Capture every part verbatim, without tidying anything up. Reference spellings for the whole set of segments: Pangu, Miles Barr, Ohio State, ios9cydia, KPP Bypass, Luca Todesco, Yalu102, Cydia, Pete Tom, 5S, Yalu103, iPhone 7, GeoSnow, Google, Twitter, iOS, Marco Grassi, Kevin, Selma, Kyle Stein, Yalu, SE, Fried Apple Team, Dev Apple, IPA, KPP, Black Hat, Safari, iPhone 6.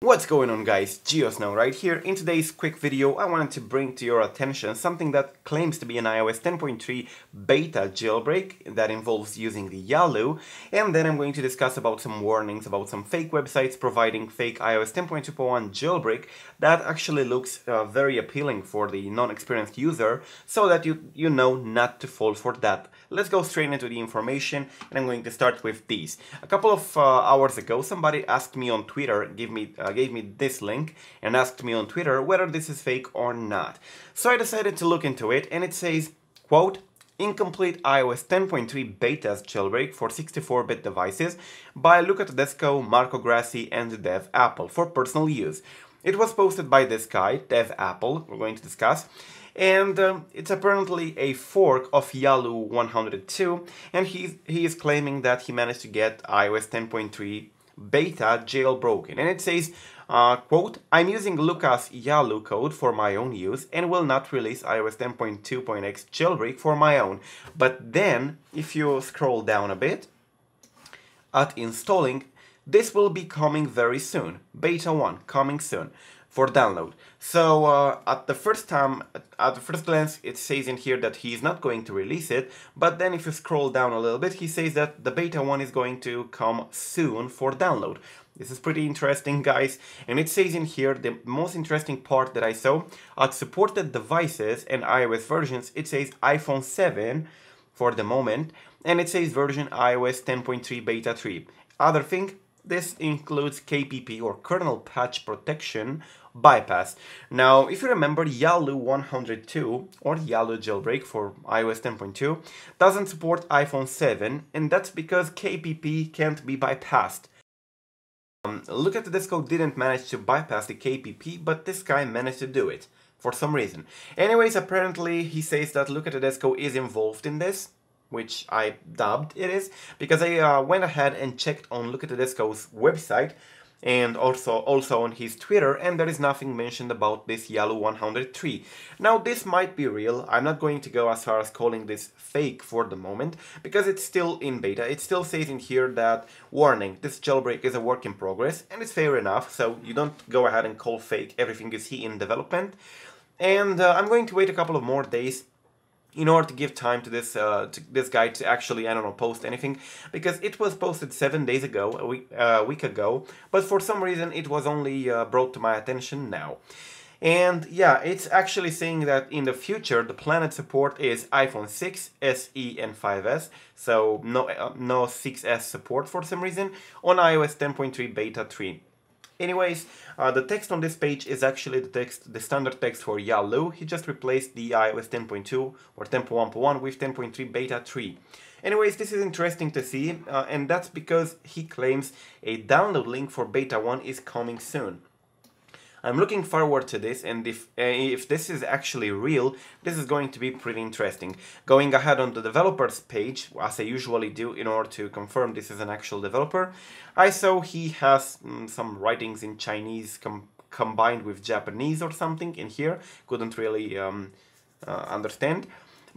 What's going on, guys? GeoSnow right here. In today's quick video I wanted to bring to your attention something that claims to be an iOS ten point three beta jailbreak that involves using the Yalu, and then I'm going to discuss about some warnings about some fake websites providing fake iOS ten point two point one jailbreak that actually looks uh, very appealing for the non-experienced user, so that you, you know not to fall for that. Let's go straight into the information, and I'm going to start with these. A couple of uh, hours ago somebody asked me on Twitter, give me uh, gave me this link and asked me on Twitter whether this is fake or not. So I decided to look into it, and it says, quote, "Incomplete iOS ten point three beta's jailbreak for sixty-four bit devices by Luca Todesco, Marco Grassi and Dev Apple for personal use." It was posted by this guy, Dev Apple, we're going to discuss, and um, it's apparently a fork of Yalu one oh two, and he, he is claiming that he managed to get iOS ten point three beta jailbroken, and it says, uh, quote, "I'm using Luca's Yalu code for my own use and will not release iOS ten point two point x jailbreak for my own." But then, if you scroll down a bit, at installing, "This will be coming very soon. Beta one, coming soon for download." So uh, at the first time, at the first glance, it says in here that he is not going to release it, but then if you scroll down a little bit, he says that the beta one is going to come soon for download. This is pretty interesting, guys, and it says in here, the most interesting part that I saw, at supported devices and iOS versions, it says iPhone seven for the moment, and it says version iOS ten point three beta three. Other thing, this includes K P P or kernel patch protection bypass. Now, if you remember, Yalu one oh two or Yalu jailbreak for iOS ten point two doesn't support iPhone seven, and that's because K P P can't be bypassed. Um, Luca Todesco didn't manage to bypass the K P P, but this guy managed to do it for some reason. Anyways, apparently he says that Luca Todesco is involved in this, which I dubbed it is, because I uh, went ahead and checked on Luca Todesco's website and also also on his Twitter, and there is nothing mentioned about this Yalu one oh three. Now, this might be real. I'm not going to go as far as calling this fake for the moment, because it's still in beta. It still says in here that, warning, this jailbreak is a work in progress, and it's fair enough, so you don't go ahead and call fake. Everything is here in development, and uh, I'm going to wait a couple of more days in order to give time to this uh, to this guy to actually, I don't know, post anything, because it was posted seven days ago, a week, uh, week ago, but for some reason it was only uh, brought to my attention now. And yeah, it's actually saying that in the future the planned support is iPhone six, S E and five S, so no, uh, no six S support for some reason, on iOS ten point three beta three. Anyways, uh, the text on this page is actually the text, the standard text for Yalu. He just replaced the iOS ten point two or ten point one point one with ten point three beta three. Anyways, this is interesting to see, uh, and that's because he claims a download link for beta one is coming soon. I'm looking forward to this, and if, uh, if this is actually real, this is going to be pretty interesting. Going ahead on the developer's page, as I usually do in order to confirm this is an actual developer, I saw he has mm, some writings in Chinese com combined with Japanese or something in here, couldn't really um, uh, understand.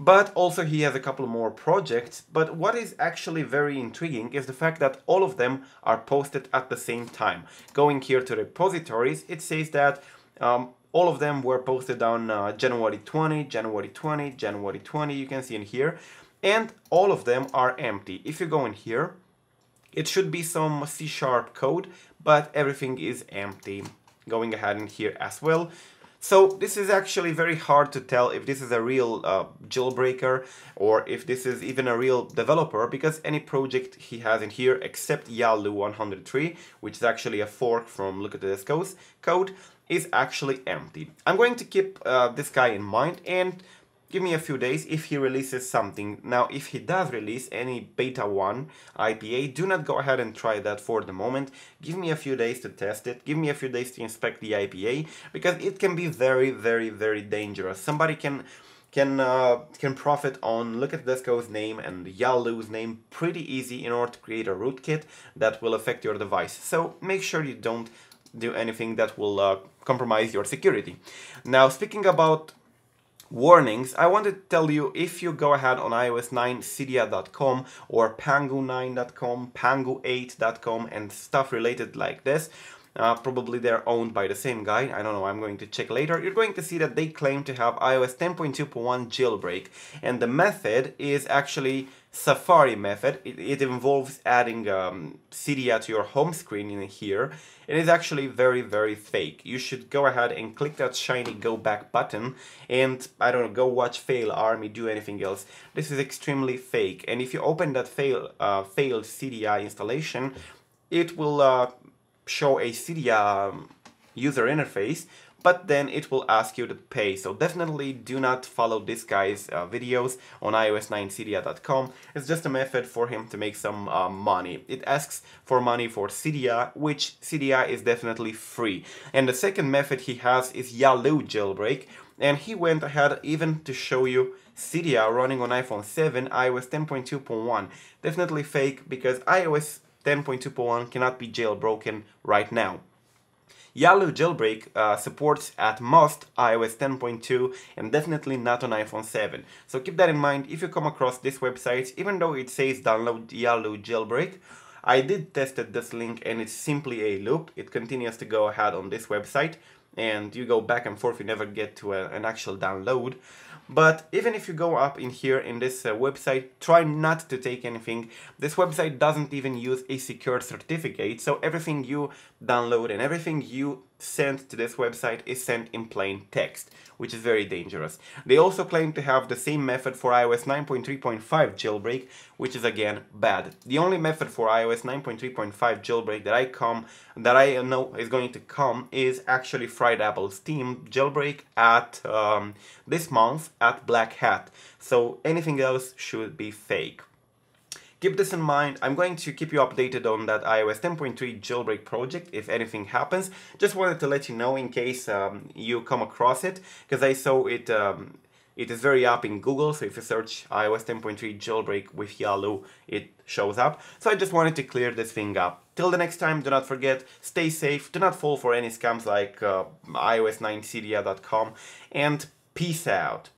But also he has a couple more projects, but what is actually very intriguing is the fact that all of them are posted at the same time. Going here to repositories, it says that um, all of them were posted on uh, January twentieth, January twentieth, January twentieth, you can see in here, and all of them are empty. If you go in here, it should be some C sharp code, but everything is empty. Going ahead in here as well. So this is actually very hard to tell if this is a real uh, jailbreaker or if this is even a real developer, because any project he has in here except Yalu one oh three, which is actually a fork from Luca Todesco's code, is actually empty. I'm going to keep uh, this guy in mind and give me a few days if he releases something. Now, if he does release any beta one I P A, do not go ahead and try that for the moment. Give me a few days to test it. Give me a few days to inspect the I P A, because it can be very, very, very dangerous. Somebody can can uh, can profit on Luca Todesco's name and Yalu's name pretty easy in order to create a rootkit that will affect your device. So make sure you don't do anything that will uh, compromise your security. Now, speaking about warnings, I wanted to tell you, if you go ahead on ios nine cydia dot com or pangu nine dot com, pangu eight dot com and stuff related like this, Uh, probably they're owned by the same guy, I don't know, I'm going to check later. You're going to see that they claim to have iOS ten point two point one jailbreak, and the method is actually Safari method. It, it involves adding um, Cydia to your home screen in here. It is actually very, very fake. You should go ahead and click that shiny go back button and, I don't know, go watch Fail Army, do anything else. This is extremely fake, and if you open that fail, uh, failed Cydia installation, it will uh, show a Cydia um, user interface, but then it will ask you to pay. So definitely do not follow this guy's uh, videos on i o s nine cydia dot com. It's just a method for him to make some uh, money. It asks for money for Cydia, which Cydia is definitely free. And the second method he has is Yalu jailbreak, and he went ahead even to show you Cydia running on iPhone seven, iOS ten point two point one. Definitely fake, because iOS ten point two point one cannot be jailbroken right now. Yalu jailbreak uh, supports at most iOS ten point two and definitely not on iPhone seven. So keep that in mind if you come across this website, even though it says download Yalu jailbreak. I did tested this link and it's simply a loop. It continues to go ahead on this website and you go back and forth, you never get to a, an actual download. But even if you go up in here in this uh, website, try not to take anything. This website doesn't even use a secure certificate, so everything you download and everything you send to this website is sent in plain text, which is very dangerous. They also claim to have the same method for iOS nine point three point five jailbreak, which is again bad. The only method for iOS nine point three point five jailbreak that I come that I know is going to come is actually Fried Apple's Team jailbreak at um, this month at Black Hat. So anything else should be fake. Keep this in mind. I'm going to keep you updated on that iOS ten point three jailbreak project if anything happens. Just wanted to let you know in case um, you come across it, because I saw it, um, it is very up in Google, so if you search iOS ten point three jailbreak with Yalu, it shows up. So I just wanted to clear this thing up. Till the next time, do not forget, stay safe, do not fall for any scams like uh, i o s nine cydia dot com, and peace out.